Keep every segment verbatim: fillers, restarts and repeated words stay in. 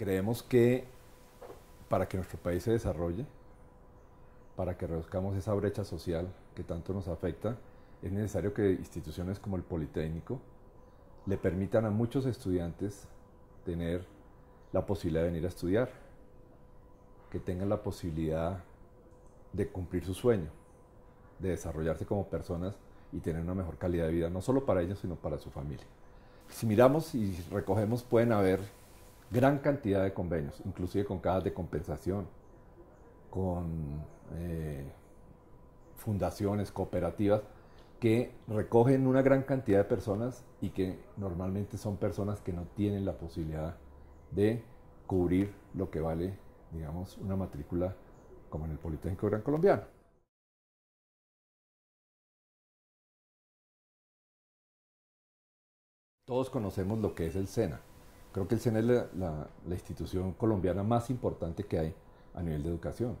Creemos que para que nuestro país se desarrolle, para que reduzcamos esa brecha social que tanto nos afecta, es necesario que instituciones como el Politécnico le permitan a muchos estudiantes tener la posibilidad de venir a estudiar, que tengan la posibilidad de cumplir su sueño, de desarrollarse como personas y tener una mejor calidad de vida, no solo para ellos, sino para su familia. Si miramos y recogemos, pueden haber gran cantidad de convenios, inclusive con cajas de compensación, con eh, fundaciones, cooperativas, que recogen una gran cantidad de personas y que normalmente son personas que no tienen la posibilidad de cubrir lo que vale, digamos, una matrícula como en el Politécnico Grancolombiano. Todos conocemos lo que es el SENA. Creo que el SENA es la, la, la institución colombiana más importante que hay a nivel de educación.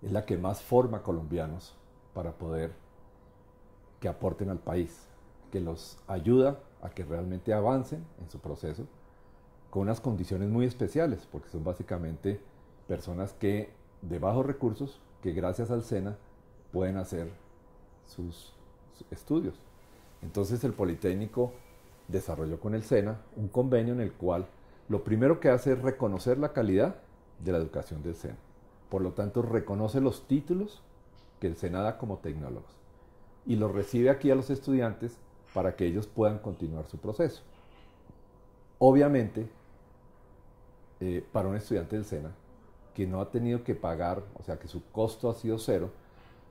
Es la que más forma colombianos para poder que aporten al país, que los ayuda a que realmente avancen en su proceso con unas condiciones muy especiales, porque son básicamente personas que de bajos recursos, que gracias al SENA pueden hacer sus estudios. Entonces el Politécnico desarrolló con el SENA un convenio en el cual lo primero que hace es reconocer la calidad de la educación del SENA. Por lo tanto, reconoce los títulos que el SENA da como tecnólogos y los recibe aquí a los estudiantes para que ellos puedan continuar su proceso. Obviamente, eh, para un estudiante del SENA que no ha tenido que pagar, o sea que su costo ha sido cero,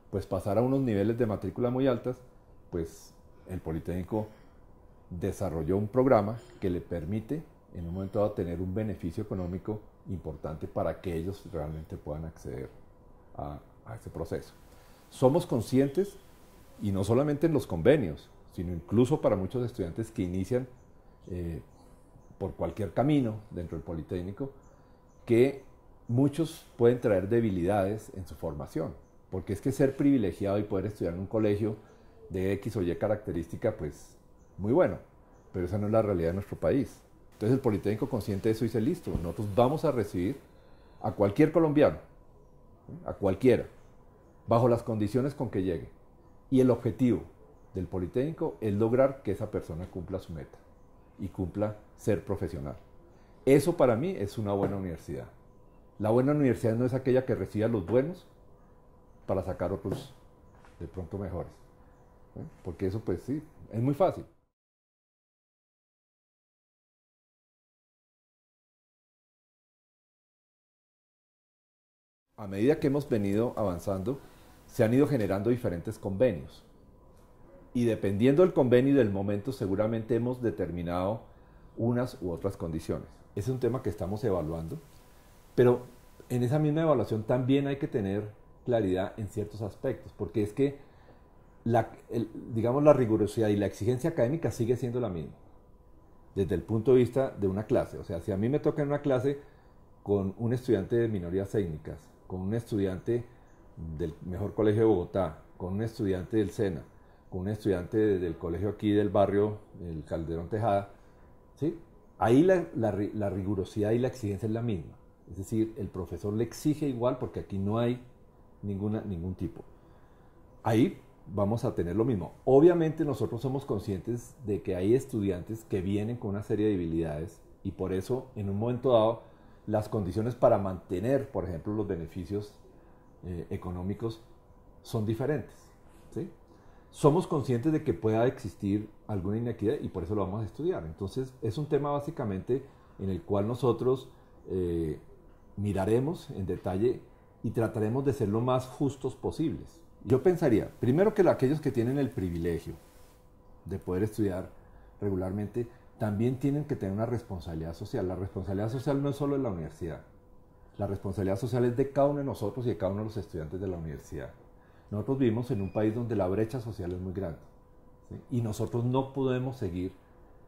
pues pasar a unos niveles de matrícula muy altas, pues el Politécnico desarrolló un programa que le permite en un momento dado tener un beneficio económico importante para que ellos realmente puedan acceder a, a ese proceso. Somos conscientes, y no solamente en los convenios, sino incluso para muchos estudiantes que inician eh, por cualquier camino dentro del Politécnico, que muchos pueden traer debilidades en su formación, porque es que ser privilegiado y poder estudiar en un colegio de X o Y característica, pues muy bueno, pero esa no es la realidad de nuestro país. Entonces el Politécnico, consciente de eso, dice, listo, nosotros vamos a recibir a cualquier colombiano, ¿sí? A cualquiera, bajo las condiciones con que llegue. Y el objetivo del Politécnico es lograr que esa persona cumpla su meta y cumpla ser profesional. Eso para mí es una buena universidad. La buena universidad no es aquella que recibe a los buenos para sacar otros de pronto mejores, ¿sí? Porque eso, pues sí, es muy fácil. A medida que hemos venido avanzando, se han ido generando diferentes convenios. Y dependiendo del convenio y del momento, seguramente hemos determinado unas u otras condiciones. Ese es un tema que estamos evaluando, pero en esa misma evaluación también hay que tener claridad en ciertos aspectos, porque es que la, el, digamos, la rigurosidad y la exigencia académica sigue siendo la misma, desde el punto de vista de una clase. O sea, si a mí me toca en una clase con un estudiante de minorías étnicas, con un estudiante del mejor colegio de Bogotá, con un estudiante del SENA, con un estudiante del colegio aquí del barrio, el Calderón Tejada, ¿sí? Ahí la, la, la rigurosidad y la exigencia es la misma. Es decir, el profesor le exige igual porque aquí no hay ninguna, ningún tipo. Ahí vamos a tener lo mismo. Obviamente nosotros somos conscientes de que hay estudiantes que vienen con una serie de debilidades y por eso en un momento dado las condiciones para mantener, por ejemplo, los beneficios eh, económicos son diferentes, ¿sí? Somos conscientes de que pueda existir alguna inequidad y por eso lo vamos a estudiar. Entonces, es un tema básicamente en el cual nosotros eh, miraremos en detalle y trataremos de ser lo más justos posibles. Yo pensaría, primero, que aquellos que tienen el privilegio de poder estudiar regularmente, también tienen que tener una responsabilidad social. La responsabilidad social no es solo de la universidad. La responsabilidad social es de cada uno de nosotros y de cada uno de los estudiantes de la universidad. Nosotros vivimos en un país donde la brecha social es muy grande, ¿sí? Y nosotros no podemos seguir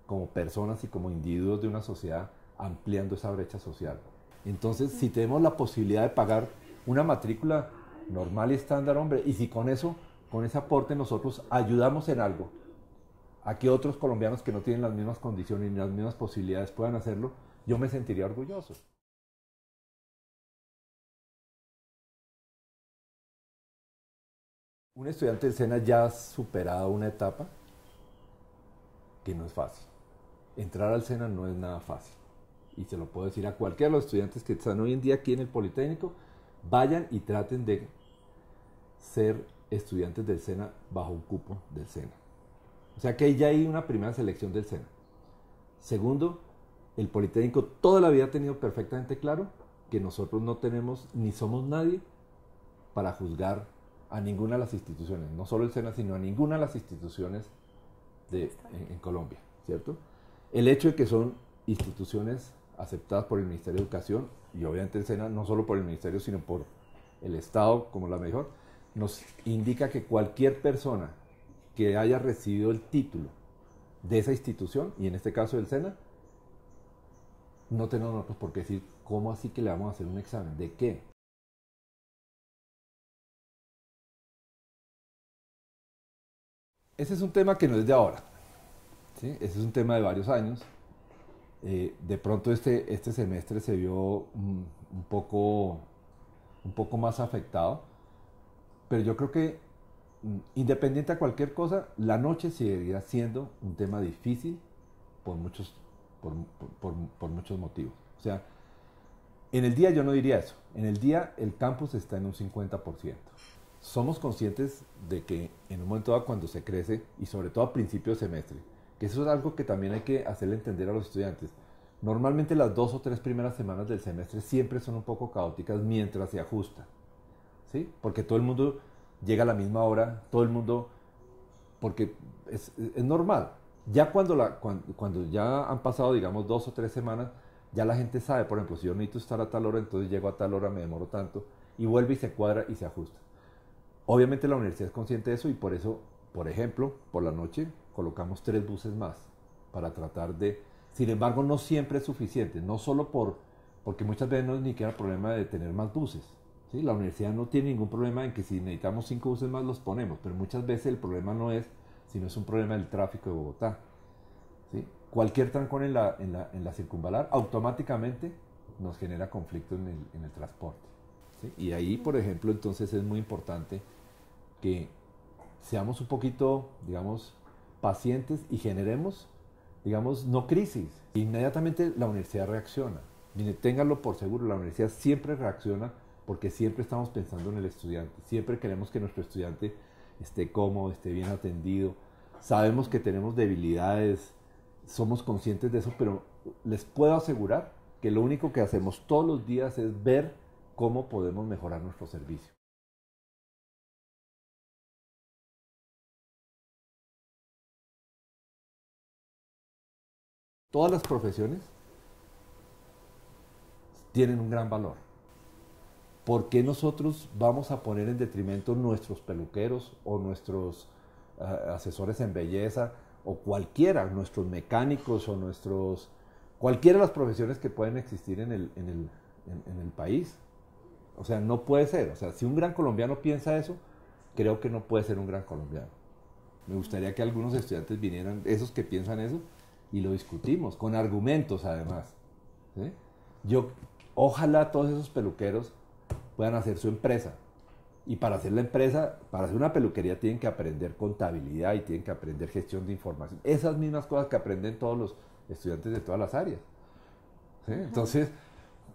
como personas y como individuos de una sociedad ampliando esa brecha social. Entonces, si tenemos la posibilidad de pagar una matrícula normal y estándar, hombre, y si con eso, con ese aporte nosotros ayudamos en algo a que otros colombianos que no tienen las mismas condiciones ni las mismas posibilidades puedan hacerlo, yo me sentiría orgulloso. Un estudiante de escena ya ha superado una etapa que no es fácil. Entrar al SENA no es nada fácil. Y se lo puedo decir a cualquiera de los estudiantes que están hoy en día aquí en el Politécnico, vayan y traten de ser estudiantes del SENA bajo un cupo del SENA. O sea que ya hay una primera selección del SENA. Segundo, el Politécnico toda la vida ha tenido perfectamente claro que nosotros no tenemos ni somos nadie para juzgar a ninguna de las instituciones, no solo el SENA, sino a ninguna de las instituciones de, en, en Colombia, ¿cierto? El hecho de que son instituciones aceptadas por el Ministerio de Educación y obviamente el SENA, no solo por el Ministerio, sino por el Estado, como la mejor, nos indica que cualquier persona que haya recibido el título de esa institución, y en este caso del SENA, no tenemos nosotros por qué decir, ¿cómo así que le vamos a hacer un examen? ¿De qué? Ese es un tema que no es de ahora, ¿sí? Ese es un tema de varios años. Eh, de pronto este, este semestre se vio un, un, poco, un poco más afectado, pero yo creo que independiente a cualquier cosa, la noche seguirá siendo un tema difícil por muchos, por, por, por muchos motivos. O sea, en el día yo no diría eso, en el día el campus está en un cincuenta por ciento. Somos conscientes de que en un momento dado cuando se crece, y sobre todo a principio de semestre, que eso es algo que también hay que hacerle entender a los estudiantes, normalmente las dos o tres primeras semanas del semestre siempre son un poco caóticas mientras se ajusta, ¿sí? Porque todo el mundo llega a la misma hora, todo el mundo, porque es, es normal. Ya cuando, la, cuando, cuando ya han pasado, digamos, dos o tres semanas, ya la gente sabe, por ejemplo, si yo necesito estar a tal hora, entonces llego a tal hora, me demoro tanto, y vuelve y se cuadra y se ajusta. Obviamente la universidad es consciente de eso y por eso, por ejemplo, por la noche colocamos tres buses más para tratar de... Sin embargo, no siempre es suficiente, no solo por, porque muchas veces no es ni siquiera el problema de tener más buses, ¿sí? La universidad no tiene ningún problema en que si necesitamos cinco buses más los ponemos, pero muchas veces el problema no es, sino es un problema del tráfico de Bogotá, ¿sí? Cualquier trancón en la, en la, en la circunvalar automáticamente nos genera conflicto en el, en el transporte, ¿sí? Y ahí, por ejemplo, entonces es muy importante que seamos un poquito, digamos, pacientes y generemos, digamos, no crisis. Inmediatamente la universidad reacciona. Miren, ténganlo por seguro, la universidad siempre reacciona porque siempre estamos pensando en el estudiante. Siempre queremos que nuestro estudiante esté cómodo, esté bien atendido. Sabemos que tenemos debilidades, somos conscientes de eso, pero les puedo asegurar que lo único que hacemos todos los días es ver cómo podemos mejorar nuestro servicio. Todas las profesiones tienen un gran valor. ¿Por qué nosotros vamos a poner en detrimento nuestros peluqueros o nuestros uh, asesores en belleza o cualquiera, nuestros mecánicos o nuestros... cualquiera de las profesiones que pueden existir en el, en el, en, en el país? O sea, no puede ser. O sea, si un gran colombiano piensa eso, creo que no puede ser un gran colombiano. Me gustaría que algunos estudiantes vinieran, esos que piensan eso, y lo discutimos, con argumentos además, ¿sí? Yo, ojalá todos esos peluqueros puedan hacer su empresa. Y para hacer la empresa, para hacer una peluquería tienen que aprender contabilidad y tienen que aprender gestión de información. Esas mismas cosas que aprenden todos los estudiantes de todas las áreas, ¿sí? Entonces,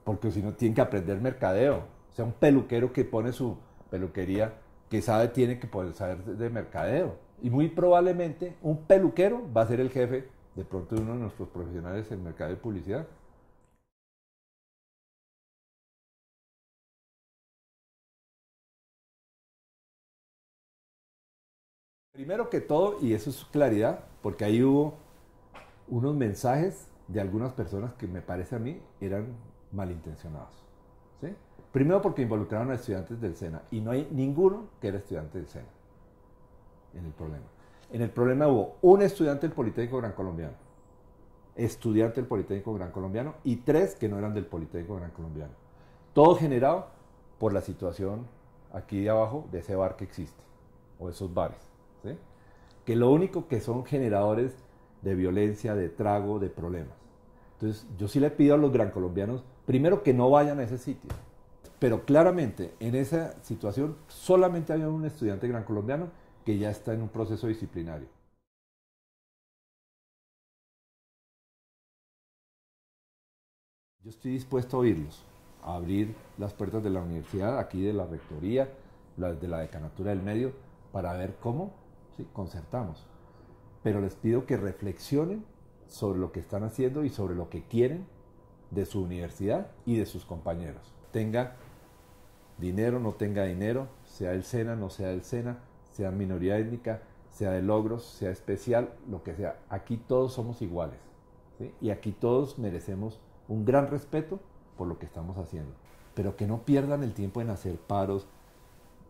porque si no tienen que aprender mercadeo. O sea, un peluquero que pone su peluquería, que sabe, tiene que poder saber de mercadeo. Y muy probablemente un peluquero va a ser el jefe de pronto uno de nuestros profesionales en mercado de publicidad. Primero que todo, y eso es claridad, porque ahí hubo unos mensajes de algunas personas que me parece a mí eran malintencionados, ¿sí? Primero porque involucraron a estudiantes del SENA y no hay ninguno que era estudiante del SENA en el problema. En el problema hubo un estudiante del Politécnico Grancolombiano, estudiante del Politécnico Grancolombiano y tres que no eran del Politécnico Grancolombiano. Todo generado por la situación aquí de abajo de ese bar que existe, o esos bares, ¿sí? Que lo único que son generadores de violencia, de trago, de problemas. Entonces yo sí le pido a los grancolombianos, primero que no vayan a ese sitio, Pero claramente en esa situación solamente había un estudiante grancolombiano que ya está en un proceso disciplinario. Yo estoy dispuesto a oírlos, a abrir las puertas de la universidad, aquí de la rectoría, de la decanatura del medio, para ver cómo ¿sí? concertamos. Pero les pido que reflexionen sobre lo que están haciendo y sobre lo que quieren de su universidad y de sus compañeros. Tenga dinero, no tenga dinero, sea del SENA, no sea del SENA, sea minoría étnica, sea de logros, sea especial, lo que sea. Aquí todos somos iguales, ¿sí? Y aquí todos merecemos un gran respeto por lo que estamos haciendo. Pero que no pierdan el tiempo en hacer paros.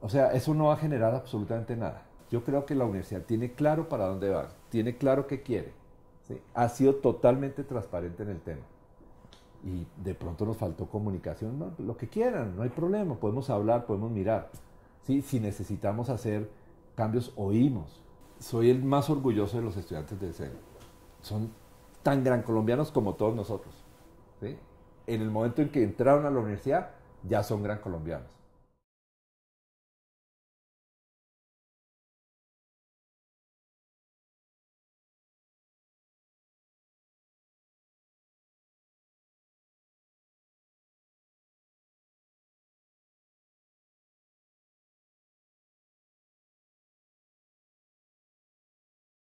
O sea, eso no va a generar absolutamente nada. Yo creo que la universidad tiene claro para dónde va, tiene claro qué quiere, ¿sí? Ha sido totalmente transparente en el tema. Y de pronto nos faltó comunicación, no, lo que quieran, no hay problema, podemos hablar, podemos mirar. ¿Sí? Si necesitamos hacer cambios, oímos. Soy el más orgulloso de los estudiantes del SENA. Son tan grancolombianos como todos nosotros. ¿Sí? En el momento en que entraron a la universidad, ya son grancolombianos.